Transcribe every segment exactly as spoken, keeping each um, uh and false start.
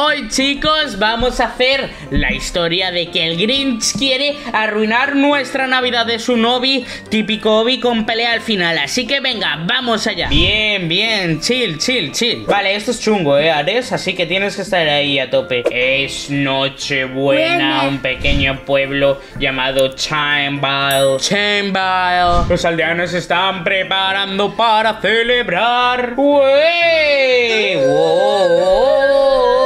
Hoy, chicos, vamos a hacer la historia de que el Grinch quiere arruinar nuestra Navidad. Es un hobby, típico hobby con pelea al final, así que venga, vamos allá. Bien, bien, chill, chill, chill. Vale, esto es chungo, eh, Ares, así que tienes que estar ahí a tope. Es Nochebuena, un pequeño pueblo llamado Chambile. Chambile. Los aldeanos están preparando para celebrar. ¡Wey! ¡Wow!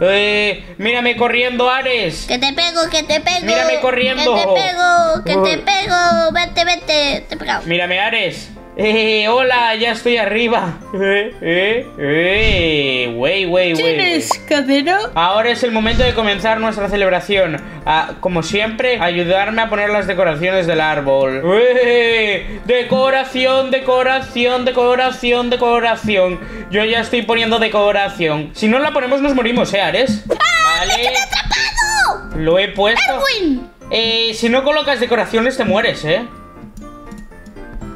Eh, mírame corriendo, Ares. Que te pego, que te pego. Mírame corriendo. Que te pego, que te pego. Vete, vete. Te he pegado. Mírame, Ares. Eh, hola, ya estoy arriba. Eh, eh, eh. Wey, wey, wey. ¿Tienes cadero? Ahora es el momento de comenzar nuestra celebración. Ah, como siempre, ayudarme a poner las decoraciones del árbol. Eh, decoración, decoración, decoración, decoración. Yo ya estoy poniendo decoración. Si no la ponemos, nos morimos, ¿eh, Ares? ¡Ah! Vale. ¡Me quedé atrapado! Lo he puesto. Erwin. Eh, si no colocas decoraciones, te mueres, ¿eh?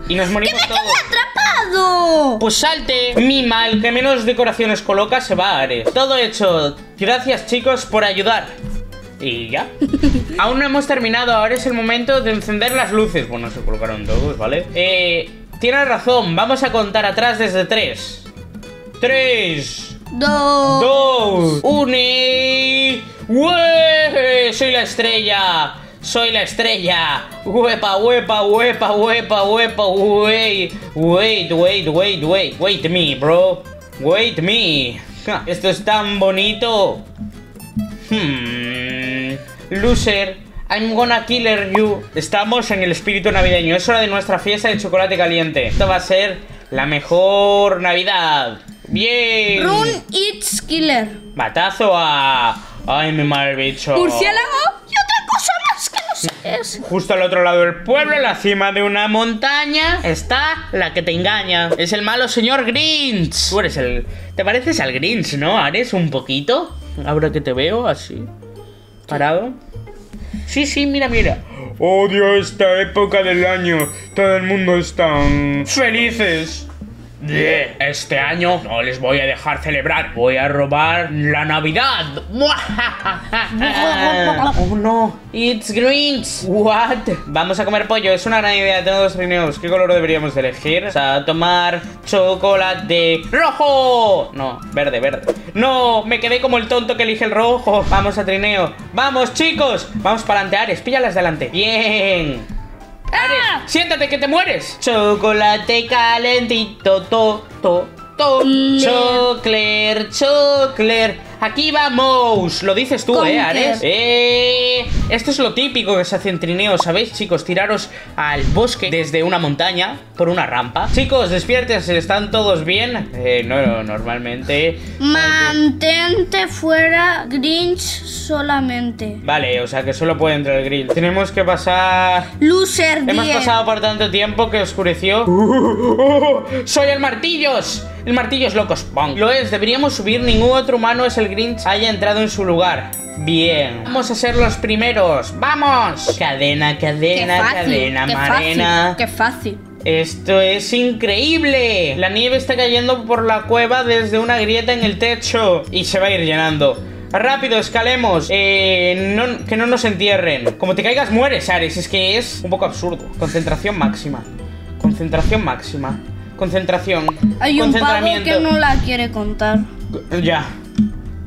Y nos morimos todos. ¡Que me quedé atrapado! Pues salte, mima, el que menos decoraciones coloca se va a Ares. Todo hecho. Gracias, chicos, por ayudar. Y ya. Aún no hemos terminado, ahora es el momento de encender las luces. Bueno, se colocaron todos, ¿vale? Eh, tienes razón, vamos a contar atrás desde tres. Tres. Dos. Dos. Uno. Y... ¡Ué! ¡Soy la estrella! Soy la estrella. Huepa, huepa, huepa, huepa, huepa, wait, wait, wait, wait, wait, wait me, bro. Wait me. Ja, esto es tan bonito. Hmm. Loser, I'm gonna killer you. Estamos en el espíritu navideño. Es hora de nuestra fiesta de chocolate caliente. Esto va a ser la mejor Navidad. Bien. Run, it's killer. Batazo a... Ay, mi mal bicho. Murciélago. Justo al otro lado del pueblo, en la cima de una montaña, está la que te engaña. Es el malo señor Grinch. Tú eres el... ¿Te pareces al Grinch, no, Ares? Un poquito. Ahora que te veo así, parado. Sí, sí, mira, mira. Odio esta época del año. Todo el mundo es tan... felices. Este año no les voy a dejar celebrar. Voy a robar la Navidad. Oh no, it's Grinch. What? Vamos a comer pollo, es una gran idea. Tengo dos trineos, ¿qué color deberíamos elegir? O sea, tomar chocolate rojo. No, verde, verde. No, me quedé como el tonto que elige el rojo. Vamos a trineo, vamos chicos. Vamos para adelante, Ares, píllalas delante. Bien. Ares, siéntate que te mueres. Chocolate calentito, to, to, to. Chocler, chocler. Aquí vamos. Lo dices tú, eh, Ares. Eh, esto es lo típico que se hace en trineo, ¿sabéis, chicos? Tiraros al bosque desde una montaña por una rampa. Chicos, despiértense, ¿están todos bien? Eh, no, no, normalmente. Mantente fuera, Grinch, solamente. Vale, o sea que solo puede entrar el Grinch. Tenemos que pasar. Loser. Hemos diez. Pasado por tanto tiempo que oscureció. Soy el martillos. El martillo es locos. Bon. Lo es, deberíamos subir. Ningún otro humano es el Grinch haya entrado en su lugar. Bien. Vamos a ser los primeros. ¡Vamos! Cadena, cadena, qué fácil, cadena, qué marena. Fácil, ¡qué fácil! Esto es increíble. La nieve está cayendo por la cueva desde una grieta en el techo. Y se va a ir llenando. Rápido, escalemos. Eh, no, que no nos entierren. Como te caigas, mueres, Ares. Es que es un poco absurdo. Concentración máxima. Concentración máxima. Concentración. Hay un pavo que no la quiere contar. Ya.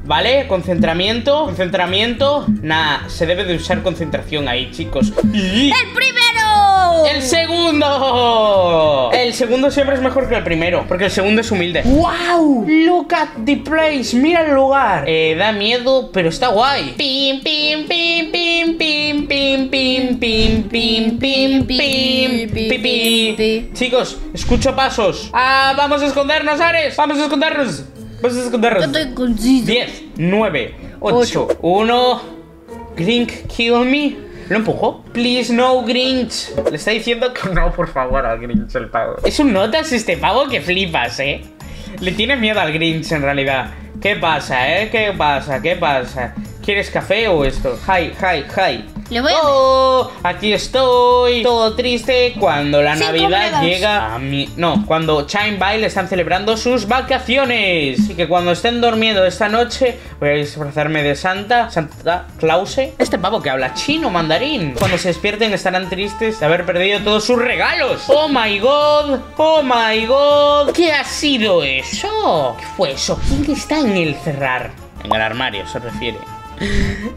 Vale, concentramiento. Concentramiento. Nah, se debe de usar concentración ahí, chicos. Y... ¡el primero! ¡El segundo! El segundo siempre es mejor que el primero, porque el segundo es humilde. ¡Wow! Look at the place. Mira el lugar. Eh, da miedo, pero está guay. Pim, pim, pim, pim, pim, pim, pim, pim, pim, pim, pim, pim, pim. Chicos, escucho pasos. Ah, vamos a escondernos, Ares. Vamos a escondernos. Vamos a escondernos. diez, nueve, ocho, uno. Grinch, kill me. ¿Lo empujó? Please no, Grinch. Le está diciendo que no, por favor, al Grinch el pavo. Es un notas este pavo que flipas, eh. Le tiene miedo al Grinch en realidad. ¿Qué pasa, eh? ¿Qué pasa? ¿Qué pasa? ¿Quieres café o esto? Hi, hi, hi. Le voy a... ¡Oh! Aquí estoy, todo triste, cuando la Cinco Navidad plegas. llega a mi... No, cuando Chambile están celebrando sus vacaciones. Así que cuando estén durmiendo esta noche, voy a disfrazarme de Santa, Santa Claus. Este pavo que habla chino, mandarín. Cuando se despierten estarán tristes de haber perdido todos sus regalos. ¡Oh, my God! ¡Oh, my God! ¿Qué ha sido eso? ¿Qué fue eso? ¿Quién está en el cerrar? En el armario se refiere.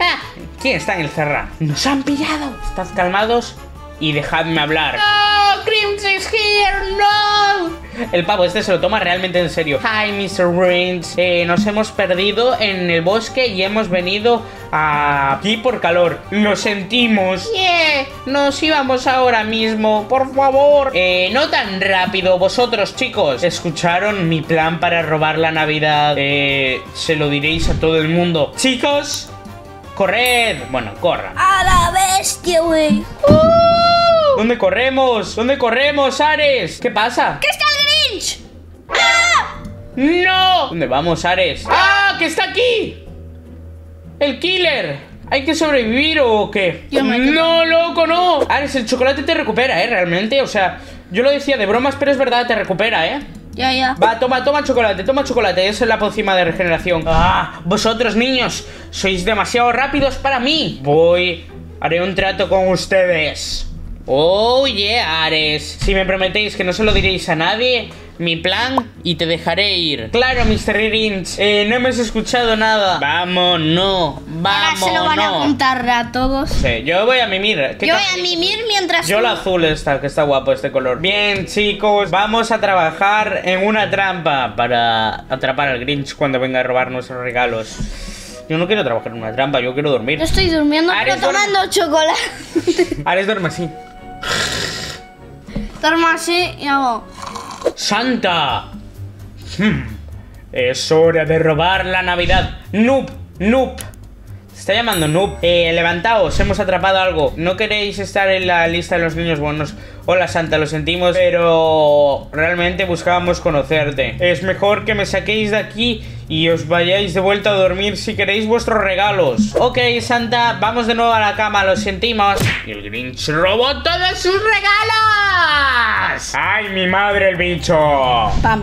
Ah, ¿quién está en el cerrar? ¡Nos han pillado! Estad calmados y dejadme hablar. ¡No! ¡Grinch is here! ¡No! El pavo este se lo toma realmente en serio. Hi, mister Grinch. Eh, nos hemos perdido en el bosque y hemos venido a... aquí por calor. Lo sentimos. Yeah, nos íbamos ahora mismo. Por favor. Eh, no tan rápido. Vosotros, chicos, escucharon mi plan para robar la Navidad. Eh, se lo diréis a todo el mundo. Chicos, corred. Bueno, corran. A la bestia, güey. Uh. ¿Dónde corremos? ¿Dónde corremos, Ares? ¿Qué pasa? ¡Que está el Grinch! ¡Ah! ¡No! ¿Dónde vamos, Ares? ¡Ah! ¡Que está aquí! ¡El killer! ¿Hay que sobrevivir o qué? Yo ¡No, loco, no! Ares, el chocolate te recupera, ¿eh? Realmente, o sea, yo lo decía de bromas, pero es verdad, te recupera, ¿eh? Ya, ya. Va, toma, toma chocolate, toma chocolate. Esa es la pócima de regeneración. ¡Ah! Vosotros, niños, sois demasiado rápidos para mí. Voy, haré un trato con ustedes. Oh yeah, Ares. Si me prometéis que no se lo diréis a nadie, mi plan, y te dejaré ir. Claro, mister Grinch. Eh, no hemos escuchado nada. Vamos, no. Vamos, no. Se lo van a contar a todos. Sí, yo voy a mimir. Yo voy a mimir mientras... Yo la azul está, que está guapo este color. Bien, chicos, vamos a trabajar en una trampa para atrapar al Grinch cuando venga a robar nuestros regalos. Yo no quiero trabajar en una trampa, yo quiero dormir. Yo estoy durmiendo, Ares, pero tomando chocolate. Ares duerme así. Toma así y hago ¡Santa! Hmm. Es hora de robar la Navidad. Noob, noob. Se está llamando noob. Eh, levantaos, hemos atrapado algo. No queréis estar en la lista de los niños buenos. Hola, Santa, lo sentimos, pero realmente buscábamos conocerte. Es mejor que me saquéis de aquí y os vayáis de vuelta a dormir si queréis vuestros regalos. Ok, Santa, vamos de nuevo a la cama, lo sentimos. Y el Grinch robó todos sus regalos. ¡Ay, mi madre el bicho!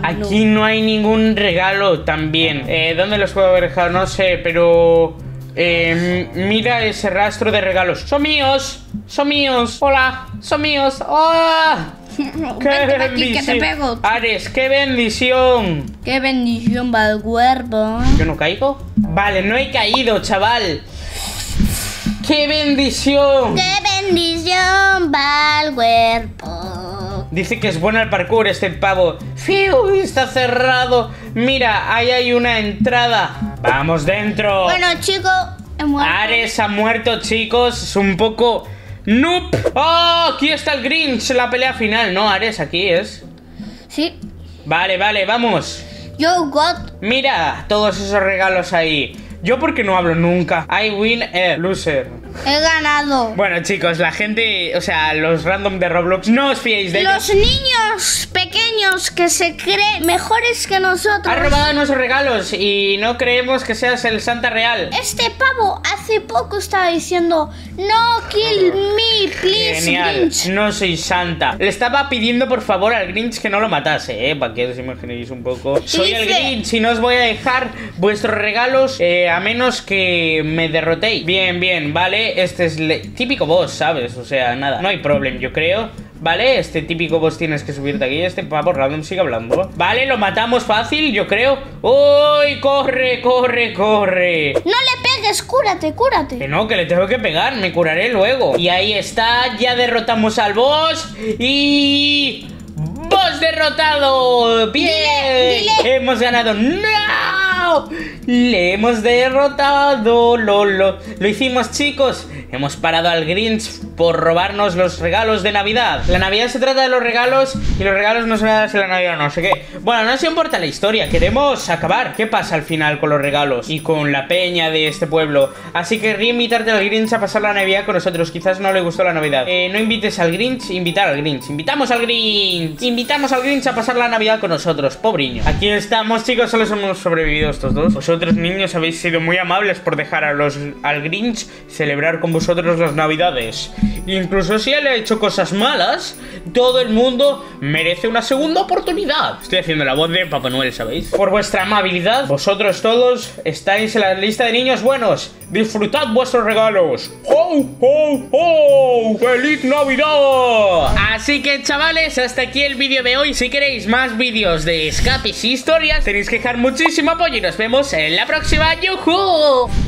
Aquí no hay ningún regalo también. Eh, ¿dónde los puedo haber dejado? No sé, pero... Eh, mira ese rastro de regalos. Son míos, son míos. Hola, son míos. ¡Hola! ¡Oh! ¡Qué bendición! Ares, qué bendición. Qué bendición va el cuerpo. ¿Yo no caigo? Vale, no he caído, chaval. ¡Qué bendición! ¡Qué bendición va el cuerpo! Dice que es bueno el parkour este pavo. ¡Fiu! Está cerrado. Mira, ahí hay una entrada. ¡Vamos dentro! Bueno, chico, he muerto. Ares ha muerto, chicos. Es un poco... ¡Noob! ¡Oh! Aquí está el Grinch. La pelea final, ¿no, Ares? Aquí es. Sí. Vale, vale, vamos. Yo got... Mira, todos esos regalos ahí. Yo porque no hablo nunca. I win, eh, loser. He ganado. Bueno, chicos, la gente... O sea, los random de Roblox, no os fiéis de ellos. Los niños pequeños que se creen mejores que nosotros han robado nuestros regalos y no creemos que seas el Santa real. Este pavo hace poco estaba diciendo no kill me, please. Genial. Grinch, no soy Santa. Le estaba pidiendo por favor al Grinch que no lo matase, eh, para que os imaginéis un poco. Soy Dice... el Grinch y no os voy a dejar vuestros regalos, eh, a menos que me derrotéis. Bien, bien, vale. Este es el típico boss, ¿sabes? O sea, nada, no hay problema, yo creo. Vale, este típico boss tienes que subirte aquí. Este pavo random sigue hablando. Vale, lo matamos fácil, yo creo. ¡Uy! ¡Corre, corre, corre! ¡No le pegues! ¡Cúrate, cúrate! Que no, que le tengo que pegar, me curaré luego. Y ahí está, ya derrotamos al boss. Y... ¡Boss derrotado! ¡Bien! Dile, dile. ¡Hemos ganado! ¡No! Le hemos derrotado, lo, lo, lo hicimos, chicos. Hemos parado al Grinch por robarnos los regalos de Navidad. La Navidad se trata de los regalos y los regalos no se dan si la Navidad no sé qué. Bueno, no se importa la historia, queremos acabar. ¿Qué pasa al final con los regalos y con la peña de este pueblo? Así que querría invitarte al Grinch a pasar la Navidad con nosotros. Quizás no le gustó la Navidad. Eh, no invites al Grinch, invitar al Grinch. Invitamos al Grinch. Invitamos al Grinch a pasar la Navidad con nosotros, pobriño. Aquí estamos, chicos, solo hemos sobrevivido estos dos. Vosotros vosotros niños habéis sido muy amables por dejar a los, al Grinch celebrar con vosotros las Navidades. Incluso si él ha hecho cosas malas, todo el mundo merece una segunda oportunidad. Estoy haciendo la voz de Papá Noel, ¿sabéis? Por vuestra amabilidad, vosotros todos estáis en la lista de niños buenos. Disfrutad vuestros regalos. ¡Ho, ho, ho! ¡Feliz Navidad! Así que, chavales, hasta aquí el vídeo de hoy. Si queréis más vídeos de escapes y historias, tenéis que dejar muchísimo apoyo y nos vemos en la próxima. ¡Yujú!